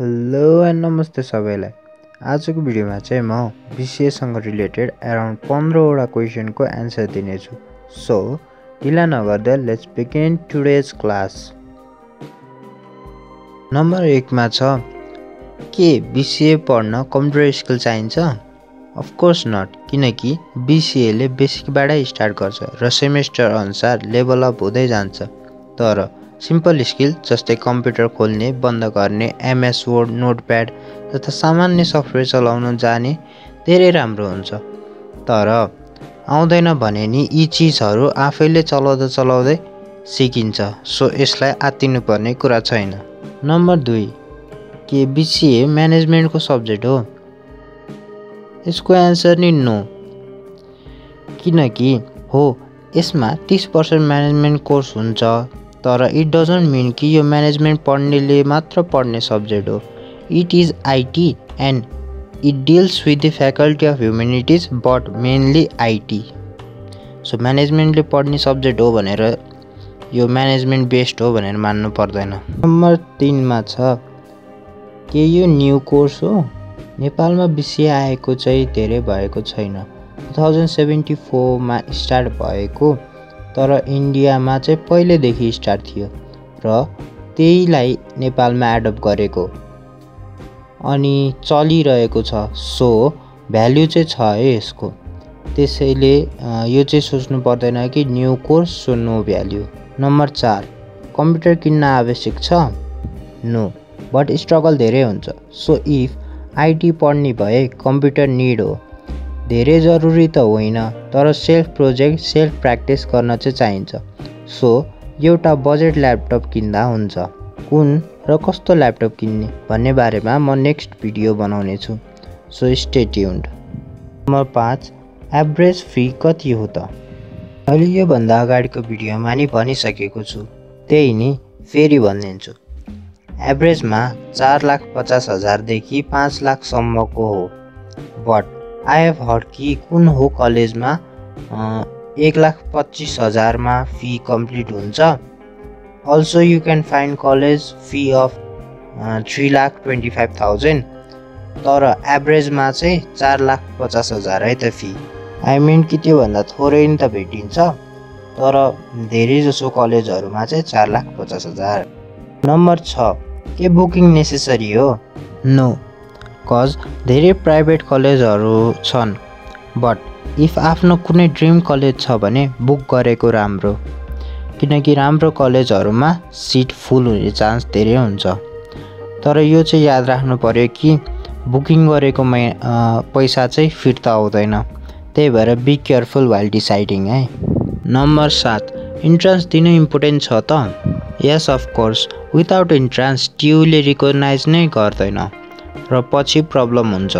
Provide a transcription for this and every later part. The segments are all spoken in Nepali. हेलो एंड नमस्ते सबैलाई। आजको भिडियोमा चाहिँ म बीसीए सँग रिलेटेड अराउन्ड 15 वटा क्वेशनको आन्सर दिने छु। सो ढिला नगर्दै let's begin today's class. Number 1 मा छ, के बीसीए पढ्न कम्प्युटर स्किल चाहिन्छ? अफ कोर्स नट, किनकि बीसीए ले बेसिकबाटै स्टार्ट गर्छ र सेमेस्टर अनुसार लेभल अप हुँदै जान्छ। तर सिम्पल स्किल जस्तै कम्प्युटर खोल्ने, बन्द गर्ने, एमएस वर्ड, नोटप्याड तथा सामान्य सफ्टवेयर चलाउन जाने धेरै राम्रो हुन्छ। तर आउँदैन भने नि यी चीजहरु आफैले चलाउँदा चलाउँदै सिकिन्छ। सो यसलाई आत्तिनु पर्ने कुरा छैन। नम्बर 2, के बीसीए म्यानेजमेन्टको सब्जेक्ट हो? यसको आन्सर नि नो, किनकि हो यसमा 30% म्यानेजमेन्ट कोर्स हुन्छ। तर इट डजन्ट मीन कि यो म्यानेजमेन्ट पढ्नेले मात्र पढ्ने सब्जेक्ट हो। It is IT and it deals with the faculty of humanities but mainly IT. So म्यानेजमेन्टले पढ्ने सब्जेक्ट हो भनेर यो म्यानेजमेन्ट बेस्ड हो भनेर मान्नु पर्दैन। नम्बर 3 मा छ, के यो न्यू कोर्स हो? नेपालमा बीसीए आएको चाहिँ धेरै भएको छैन। 2074 मा स्टार्ट भएको, तर इन्डियामा चाहिँ पहिलेदेखि स्टार्ट थियो र त्यहीलाई नेपालमा एडप्ट गरेको अनि चलिरहेको छ। सो भ्यालु चाहिँ छ है यसको, त्यसैले यो चाहिँ सोच्नु पर्दैन कि new course, so no value. Number 4, computer किन्न आवश्यक छ? नो, बट स्ट्रगल धेरै हुन्छ। सो इफ आईटी पढ्ने भए कम्प्युटर निड हो, धेरै जरुरी त होइन, तर सेल्फ प्रोजेक्ट, सेल्फ प्र्याक्टिस गर्न चाहिँ चाहिन्छ। सो एउटा बजेट ल्यापटप किन्दा हुन्छ। कुन र कस्तो ल्यापटप किन्ने भन्ने बारेमा म नेक्स्ट भिडियो बनाउने छु। So stay tuned. Number 5, average fee कति हो त? मैले यो भन्दा अगाडिको भिडियोमा नि भनिसकेको छु, त्यही नि फेरि भनिदिन्छु। एभरेजमा 4,50,000 देखि 5,00,000 सम्मको हो। बट आई हेभ हर्ड कि कुन हो कलेजमा 1,25,000 मा फी कम्प्लिट हुन्छ। Also you can find college fee of 3,25,000, तर एभरेजमा चाहिँ 4,50,000 है त फी। आई मिन कि त्योभन्दा थोरै नि त भेटिन्छ, तर धेरै जसो कलेजहरुमा चाहिँ 4,50,000। नम्बर 6, के बुकिङ नेसेसरी हो? नो, कज धेरै प्राइवेट कलेजहरु छन्। बट इफ आफ्नो कुनै ड्रीम कलेज छ भने बुक गरेको राम्रो, किनकि राम्रो कलेजहरुमा सीट फुल हुने चान्स धेरै हुन्छ। तर यो चाहिँ याद राख्नु पर्यो कि बुकिङ गरेको पैसा चाहिँ फिर्ता आउँदैन, त्यही भएर बी केयरफुल वाइल डिसाइडिङ है। नम्बर 7, इन्ट्रान्स दिनु इम्पोर्टेन्ट छ त? Yes of course, without entrance टियुले रिकग्नाइज नै गर्दैन र पछि प्रब्लम हुन्छ।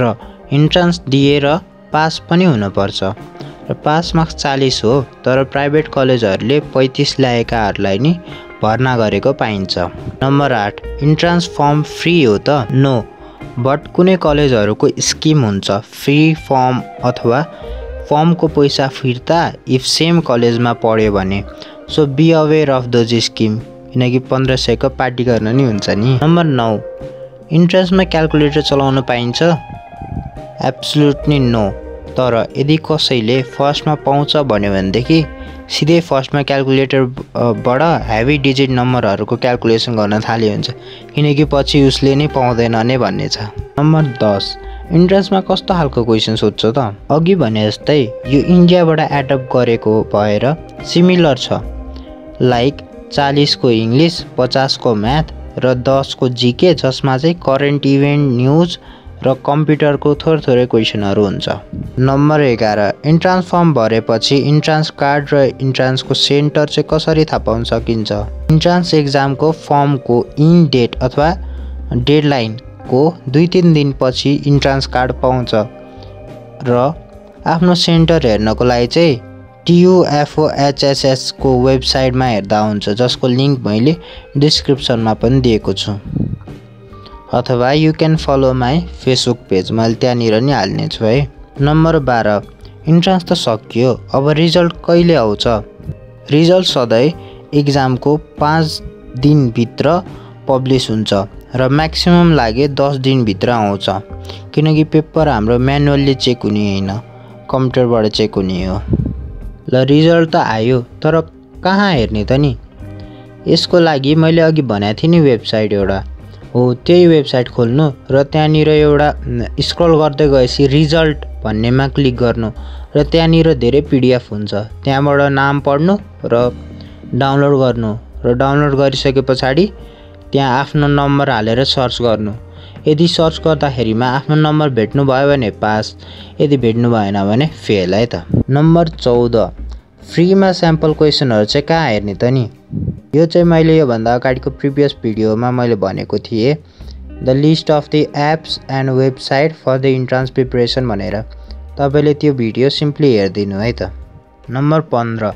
र इन्ट्रान्स दिएर पास पनि हुनुपर्छ र पास मार्क्स 40 हो, तर प्राइवेट कलेजहरुले 35 ल्याएकाहरुलाई नि भर्ना गरेको पाइन्छ। नम्बर 8, इन्ट्रान्स फर्म फ्री हो त? नो, बट कुनै कलेजहरुको स्किम हुन्छ फ्री फर्म अथवा फर्मको पैसा फिर्ता इफ सेम कलेजमा पढ्यो भने। So be aware of those scheme, किनकि 1500 को पार्टी गर्न नि हुन्छ नि। नम्बर 9, इन्ट्रान्समा क्याल्कुलेटर चलाउन पाइन्छ? एब्सोल्युटली नो, तर यदि कसैले फर्स्टमा पाउँछ भन्यो भनेदेखि सिधै फर्स्टमा क्याल्कुलेटरबाट हेभी डिजिट नम्बरहरुको क्याल्कुलेसन गर्न थाले हुन्छ, किनकि पछि उसले नै पाउँदैन नै भन्ने छ। नम्बर 10, इन्ट्रान्समा कस्तो खालको क्वेशन सोध्छ त? अघि भने जस्तै यो इन्डियाबाट एडप्ट गरेको भएर सिमिलर छ, लाइक 40 को इंग्लिश, 50 को म्याथ र 10 को जीके, जसमा चाहिँ करेन्ट इभेन्ट, न्यूज र कम्प्युटरको थोरै क्वेशनहरु हुन्छ। नम्बर 11, इन्ट्रान्स फर्म भरेपछि इन्ट्रान्स कार्ड र इन्ट्रान्सको सेन्टर चाहिँ कसरी थाहा पाउन सकिन्छ? इन्ट्रान्स एक्जामको फर्मको इन डेट अथवा डेडलाइनको 2-3 दिनपछि इन्ट्रान्स कार्ड पाउँछ र आफ्नो सेन्टर हेर्नको लागि चाहिँ TUFOHSS को वेबसाइटमा हेर्दा हुन्छ, जसको लिंक मैले डिस्क्रिप्सनमा पनि दिएको छु। अथवा you can follow my Facebook page, मैले त्यहाँनिर नि हाल्ने छु है। नम्बर 12, इन्ट्रान्स त सकियो, अब रिजल्ट कहिले आउँछ? रिजल्ट सधैँ एक्जामको 5 दिनभित्र पब्लिस हुन्छ र मैक्सिमम लगे 10 दिन भित्र आउँछ किनकि पेपर हाम्रो म्यानुअली चेक हुने हैन कम्प्युटरबाट चेक हुने हो। ल रिजल्ट त आयो तर कहाँ हेर्ने त नि? यसको लागि मैले अघि भनेको थिएँ नि वेबसाइट एउटा हो, त्यही वेबसाइट खोल्नु र त्यहाँनिर एउटा स्क्रल गर्दै गएपछि रिजल्ट भन्नेमा क्लिक गर्नु र त्यहाँनिर धेरै पीडीएफ हुन्छ, त्यहाँबाट नाम पढ्नु र डाउनलोड गर्नु र डाउनलोड गरिसके पछाडी त्यहाँ आफ्नो नम्बर हालेर सर्च गर्नु। यदि सर्च गर्दाखेरिमा आफ्नो नम्बर भेट्नु भयो भने पास, यदि भेट्नु भएन भने फेल है त। नम्बर 14 फ्रीमा सैंपल क्वेश्चनहरु चाहिँ कहाँ हेर्ने त नि? यो चाहिँ मैले यो भन्दा अगाडिको प्रिभियस भिडियोमा मैले भनेको थिएँ the list of the apps and website for the entrance preparation भनेर, तपाईले त्यो भिडियो सिम्पली हेर्दिनु है त। नम्बर 15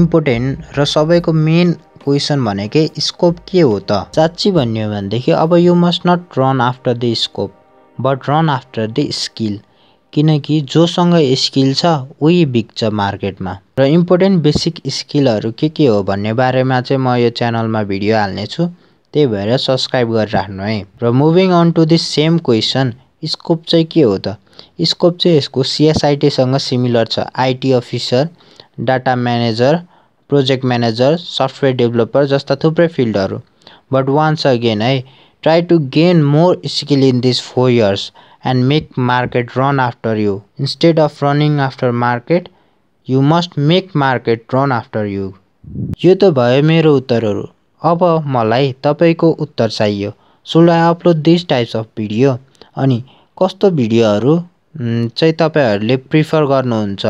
इम्पोर्टेन्ट र सबैको मेन क्वेसन भनेकै स्कोप के हो त? साच्चै भन्ने हो भनेदेखि अब you must not run after the scope but run after the skill, किनकि जोसँग स्किल छ उही बिक्छ मार्केटमा। र इम्पोर्टेन्ट बेसिक स्किलहरु के हो भन्ने बारेमा चाहिँ म यो च्यानलमा भिडियो हाल्नेछु, त्यही भएर सब्स्क्राइब गरिराख्नु है। र moving on to the same question scope चाहिँ के हो त? स्कोप चाहिँ यसको CSIT सँग सिमिलर छ, IT officer, data manager, project manager, software developer जस्ता थुप्रै फिल्डहरु। बट वन्स अगेन है try to gain more skill in this 4 years and make market run after you. Instead of running after market, you must make market run after you. यो त भयो मेरो उत्तरहरु, अब मलाई तपाईको उत्तर चाहियो। Should I upload these types of video? अनि कस्तो भिडियोहरु चाहिँ तपाईहरुले प्रिफर गर्नुहुन्छ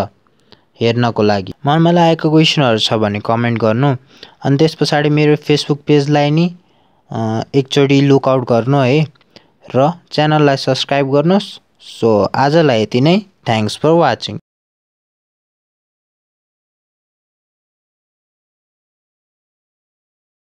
हेर्नको लागि? मनमा आएको क्वेशनहरु छ भने कमेन्ट गर्नु अनि त्यसपछि मेरो फेसबुक पेजलाई नि एकचोटी लुकआउट गर्नु है र च्यानललाई सब्स्क्राइब गर्नुस्। सो आजलाई यति नै, थ्याङ्क्स फर वाचिङ।